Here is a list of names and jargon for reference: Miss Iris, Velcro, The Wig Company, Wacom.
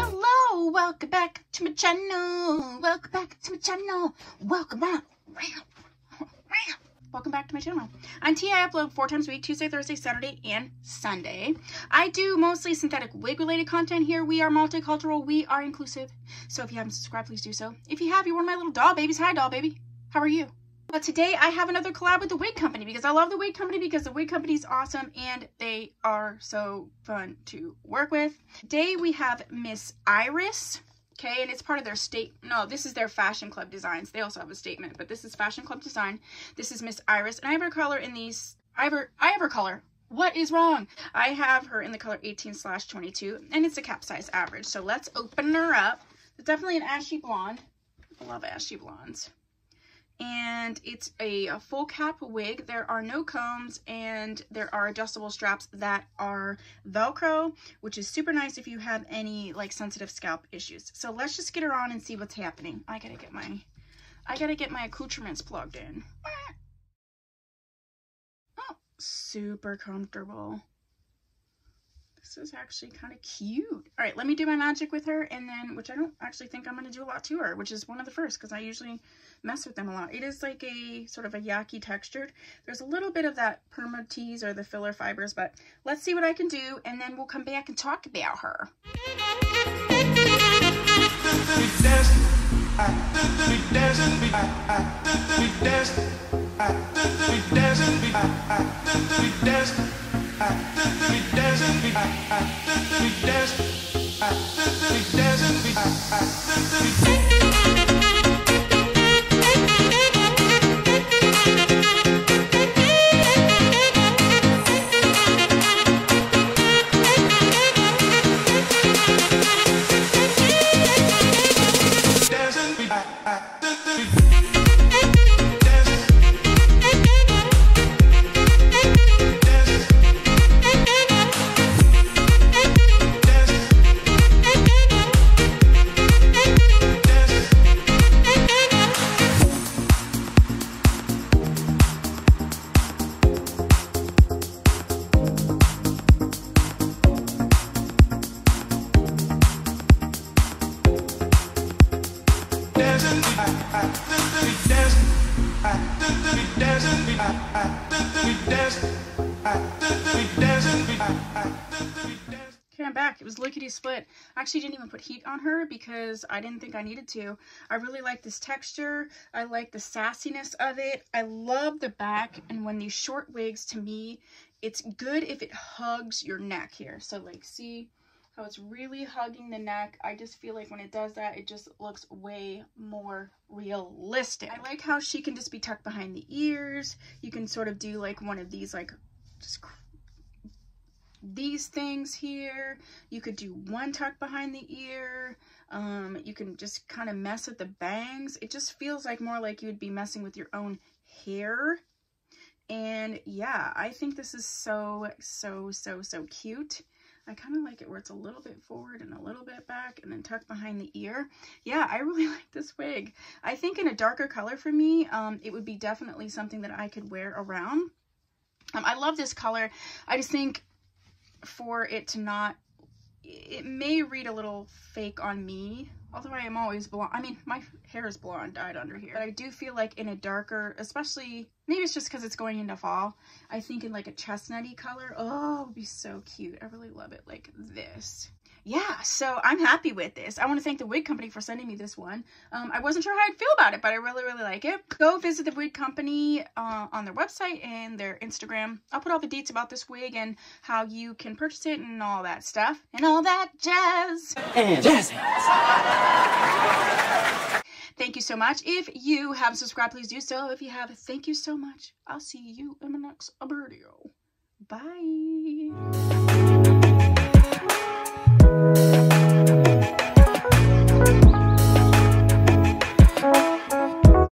Hello, welcome back to my channel. Welcome back to my channel. Welcome back. Welcome back to my channel. On T, I upload 4 times a week, Tuesday, Thursday, Saturday, and Sunday. I do mostly synthetic wig-related content here. We are multicultural. We are inclusive. So if you haven't subscribed, please do so. If you have, you're one of my little doll babies. Hi, doll baby. How are you? But today, I have another collab with The Wig Company because I love The Wig Company because The Wig Company is awesome and they are so fun to work with. Today, we have Miss Iris. Okay, and it's part of their this is their Fashion Club Designs. They also have a statement, but this is Fashion Club Design. This is Miss Iris, and I have her color in these, I have her color. What is wrong? I have her in the color 18/22, and it's a cap size average. So let's open her up. It's definitely an ashy blonde. I love ashy blondes. And it's a full cap wig. There are no combs and there are adjustable straps that are Velcro, which is super nice if you have any like sensitive scalp issues. So let's just get her on and see what's happening. I gotta get my accoutrements plugged in. Oh, super comfortable. This is actually kind of cute. All right, let me do my magic with her, and then, which I don't actually think I'm going to do a lot to her, which is one of the first, because I usually mess with them a lot. It is like a sort of a yucky textured. There's a little bit of that perma tease or the filler fibers, but let's see what I can do, and then we'll come back and talk about her. Okay, I'm back. It was lickety split. I actually didn't even put heat on her because I didn't think I needed to. I really like this texture. I like the sassiness of it. I love the back, and when these short wigs, to me, it's good if it hugs your neck here. So like, see how it's really hugging the neck. I just feel like when it does that, it just looks way more realistic. I like how she can just be tucked behind the ears. You can sort of do like one of these, like just these things here. You could do one tuck behind the ear. You can just kind of mess with the bangs. It just feels like more like you would be messing with your own hair. And yeah, I think this is so, so, so, so cute. I kind of like it where it's a little bit forward and a little bit back and then tucked behind the ear. Yeah, I really like this wig. I think in a darker color for me, it would be definitely something that I could wear around. I love this color. I just think for it to not, it may read a little fake on me. Although I am always blonde. I mean, my hair is blonde dyed under here. But I do feel like in a darker, especially, maybe it's just because it's going into fall. I think in like a chestnutty color. Oh, it would be so cute. I really love it like this. Yeah, so I'm happy with this. I want to thank The Wig Company for sending me this one. I wasn't sure how I'd feel about it, but I really, really like it. Go visit The Wig Company on their website and their Instagram. I'll put all the dates about this wig and how you can purchase it and all that stuff. And all that jazz. And jazz hands. Thank you so much. If you haven't subscribed, please do so. If you have, thank you so much. I'll see you in my next video. Bye.